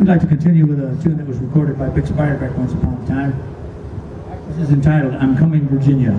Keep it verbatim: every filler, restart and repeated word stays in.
I'd like to continue with a tune that was recorded by Bix Beiderbecke once upon a time. This is entitled, "I'm Coming Virginia."